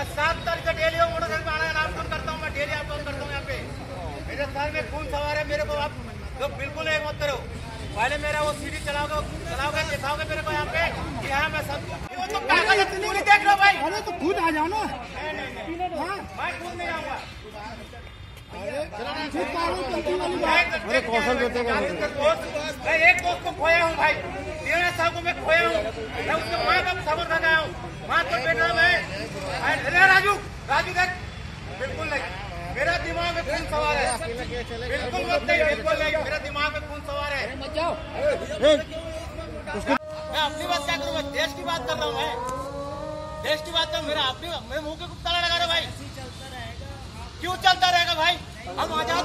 बस 7 तारीख का डेली मोटरसाइकिल पर आना है, अनाउंसमेंट करता हूँ मैं, डेली अनाउंसमेंट करता हूँ यहाँ पे। मेरे साथ में खून सवार है, मेरे को आप लोग बिल्कुल एक मत करो। पहले मेरा वो सीढ़ी चलाओगे दिखाओगे मेरे को यहाँ पे कि हाँ मैं सबको देख लो भाई। अरे तो खुद आ जाओ ना, भाई खुद नहीं आऊंगा। अरे कौशल मैं एक दोस्त को खोया हूँ भाई, देवराज साहब को मैं खोया हूँ। मैं उसके माँ का समर्थन लगाया हूँ, माँ को बेटा मैं राजू का बिल्कुल नहीं। मेरा दिमाग में खून सवार है, बिल्कुल मत नहीं, बिल्कुल नहीं, मेरा दिमाग में खून सवार है। मैं अपनी बात क्या करूँगा, देश की बात कर रहा हूँ मैं, देश की बात कर। मेरा अपनी मेरे मुंह के कुछ ताला लगा रहे भाई, क्यों चलता रहेगा भाई, हम आजाद।